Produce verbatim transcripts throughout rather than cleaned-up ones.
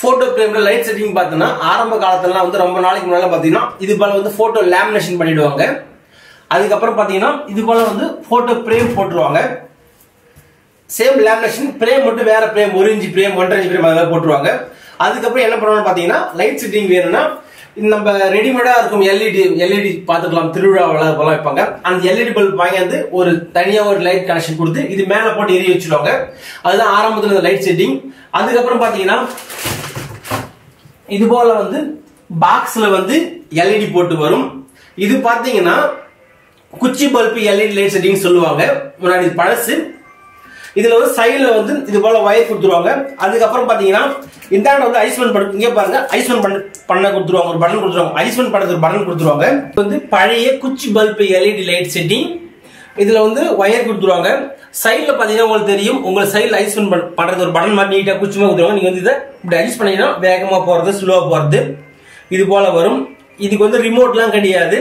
photo frame la light setting பார்த்தனா ஆரம்ப காலத்துல வந்து ரொம்ப நாளைக்கு முன்னால பாத்தீங்கன்னா இது போல வந்து photo lamination பண்ணிடுவாங்க. அதுக்கு அப்புறம் பாத்தீங்கன்னா இது போல வந்து photo frame போட்டுருவாங்க. சேம் lamination frame மட்டும் வேற frame one inch frame one point five inch frame அதெல்லாம் போட்டுருவாங்க. அதுக்கு அப்புறம் என்ன பண்ணுவாங்க பாத்தீங்கன்னா லைட் செட்டிங் வேணும்னா நம்ம ரெடிமேடா இருக்கும் எல்இடி எல்இடி பாத்துக்கலாம் திருவிழாவல போல வைப்பாங்க. அந்த எல்இடி பல்ப் வாங்கி வந்து ஒரு தனியா ஒரு லைட் கனெக்ஷன் கொடுத்து இது மேல போட்டு எரிய வச்சிடுவாங்க. அதுதான் ஆரம்பத்துல இந்த லைட் செட்டிங். அதுக்கு அப்புறம் பாத்தீங்கன்னா இது போல வந்து பாக்ஸ்ல வந்து எல்இடி போட்டு வரும். இது பாத்தீங்கன்னா குச்சி பல்ப் எல்இடி லைட் செட்டிங் சொல்லுவாங்க. முன்னாடி பழசு. இதுல ஒரு சைடுல வந்து இது போல வயர் கொடுத்துருவாங்க. அதுக்கப்புறம் பாத்தீங்கன்னா இந்தாண்ட வந்து ஐஸ்மன் பட் இங்கே பாருங்க ஐஸ்மன் பண்ண பண்ண கொடுத்துருவாங்க. ஒரு பட்டன் கொடுத்துருவாங்க. ஐஸ்மன் படத்துக்கு ஒரு பட்டன் கொடுத்துருவாங்க. இது வந்து பழைய குச்சி பல்ப் எல்இடி லைட் செட்டிங். இதுல வந்து வயர் கொடுத்துருவாங்க. சைட்ல பாத்தீங்கன்னா உங்களுக்கு தெரியும் உங்களுக்கு சைட்ல ஐஸ்மன் பண்றது ஒரு பட்டன் மாதிரி நீட்டா குச்சி மாதிரி கொடுத்துருவாங்க. நீங்க வந்து இதை இப்படி ஐஸ் பண்ணீங்கன்னா வேகமா போறது ஸ்லோவா போறது இது போல வரும். இதுக்கு வந்து ரிமோட்லாம் கிடையாது.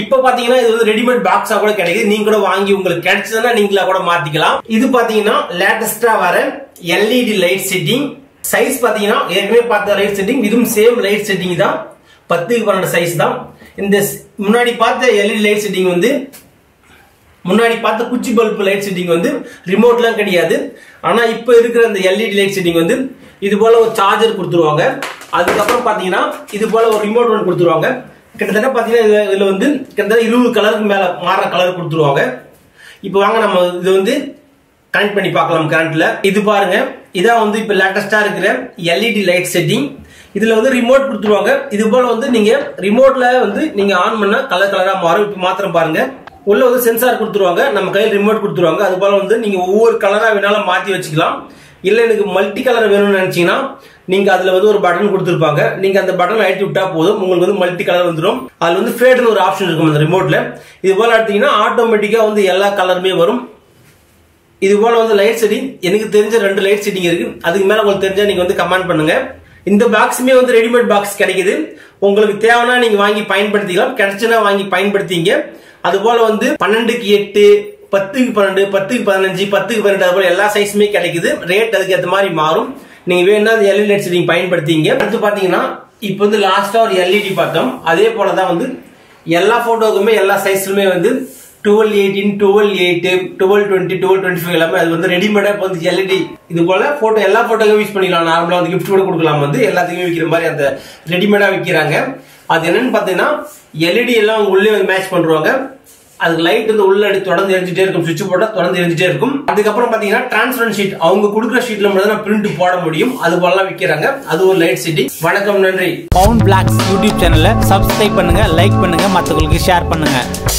இப்ப பாத்தீங்கன்னா இது வந்து ரெடிமேட் பாக்ஸா கூட கிடைக்குது. நீங்க கூட வாங்கி உங்களுக்கு கிடைச்சதுன்னா நீங்களா கூட மாத்திக்கலாம். இது பாத்தீங்கன்னா லேட்டஸ்டா வர எல்இடி லைட் செட்டிங். சைஸ் பாத்தீங்கன்னா ஏற்கனவே பார்த்த லைட் செட்டிங் இதுவும் சேம் லைட் செட்டிங் தான். பத்துக்கு பன்னெண்டு சைஸ் தான். இந்த முன்னாடி பார்த்த எல்இடி லைட் செட்டிங் வந்து முன்னாடி பார்த்த குச்சி பல்ப் லைட் செட்டிங் வந்து ரிமோட்லாம் கிடையாது. ஆனா இப்ப இருக்கிற இந்த எல்இடி லைட் செட்டிங் வந்து இது போல ஒரு சார்ஜர் கொடுத்துருவாங்க. அதுக்கப்புறம் பாத்தீங்கன்னா இது போல ஒரு ரிமோட் ஒன்று கொடுத்துருவாங்க. கிட்டத்தட்ட பாத்தீங்கன்னா இதுல வந்து கிட்டத்தட்ட இருபது கலருக்கு மேல மாற கலர் கொடுத்துருவாங்க. இப்போ வாங்க நம்ம இது வந்து கனெக்ட் பண்ணி பார்க்கலாம் கரண்ட்ல. இது பாருங்க இதான் வந்து இப்போ லேட்டஸ்டா இருக்கிற எல்இடி லைட் செட்டிங். இதுல வந்து ரிமோட் கொடுத்துருவாங்க. இது போல வந்து நீங்க ரிமோட்ல வந்து நீங்க ஆன் பண்ணா கலர் கலரா மாறும். இப்போ மாத்திரம் பாருங்க உள்ள வந்து சென்சார் கொடுத்துருவாங்க. நம்ம கையில் ரிமோட் கொடுத்துருவாங்க. அது போல வந்து நீங்க ஒவ்வொரு கலரா வேணாலும் மாத்தி வச்சுக்கலாம். இல்ல எனக்கு மல்டி கலர் வேணும்னு நினைச்சீங்கன்னா நீங்க அதுல வந்து ஒரு பட்டன் கொடுத்துருப்பாங்க. நீங்க அந்த பட்டன் அழுத்தி விட்டா போதும் உங்களுக்கு வந்து மல்டி கலர் வந்துடும். அதுல வந்து ஃபேட்னு ஒரு ஆப்ஷன் இருக்கும் அந்த ரிமோட்ல. இது போல எடுத்தீங்கன்னா ஆட்டோமேட்டிக்கா வந்து எல்லா கலருமே வரும். இது போல வந்து லைட் செட்டிங் எனக்கு தெரிஞ்ச ரெண்டு லைட் செட்டிங் இருக்கு. அதுக்கு மேல உங்களுக்கு தெரிஞ்சா நீங்க வந்து கமெண்ட் பண்ணுங்க. இந்த பாக்ஸுமே வந்து ரெடிமேட் பாக்ஸ் கிடைக்குது. உங்களுக்கு தேவைன்னா நீங்க வாங்கி பயன்படுத்திக்கலாம். கிடைச்சுன்னா வாங்கி பயன்படுத்திங்க. அது போல வந்து பன்னெண்டுக்கு எட்டு பத்துக்கு பன்னெண்டு பத்துக்கு பதினஞ்சு பத்துக்கு பன்னெண்டு அது போல எல்லா சைஸுமே கிடைக்குது. ரேட் அதுக்கு ஏற்ற மாதிரி மாறும். நீங்க வேணும்னா அந்த எல்இடி லைட் செட்டிங் பயன்படுத்திங்க. அடுத்து பாத்தீங்கன்னா இப்ப வந்து லாஸ்டா ஒரு எல்இடி பார்த்தோம். அதே போலதான் வந்து எல்லா போட்டோக்குமே எல்லா சைஸ்லுமே வந்து twelve eighteen twelve eight twelve twenty twelve twenty five எல்லாமே அது வந்து ரெடிமேடா வந்து எல்இடி இது போல போட்டோ எல்லா போட்டோக்கும் யூஸ் பண்ணிக்கலாம். நார்மலா வந்து கிஃப்ட் கூட கொடுக்கலாம். வந்து எல்லாத்துக்குமே விற்கிற மாதிரி அந்த ரெடிமேடா விற்கிறாங்க. அது என்னன்னு பாத்தீங்கன்னா எல்இடி எல்லாம் உள்ளே மேட்ச் பண்றாங்க. அதுக்கு லைட் வந்து உள்ள அடி தொடர்ந்து எரிஞ்சிட்டே இருக்கும். சுவிட்ச் போட்டா தொடர்ந்து எரிஞ்சிட்டே இருக்கும். அதுக்கப்புறம் பாத்தீங்கன்னா டிரான்ஸ்பரன்ட் ஷீட் அவங்க கொடுக்குற ஷீட்ல மட்டும் பிரிண்ட் போட முடியும். அது போல விற்கிறாங்க. அது ஒரு லைட் செட்டிங். வணக்கம், நன்றி. பவுண்ட் பிளாக்ஸ் யூடியூப் சேனல்ல சப்ஸ்கிரைப் பண்ணுங்க, லைக் பண்ணுங்க, மற்றவங்களுக்கு ஷேர் பண்ணுங்க.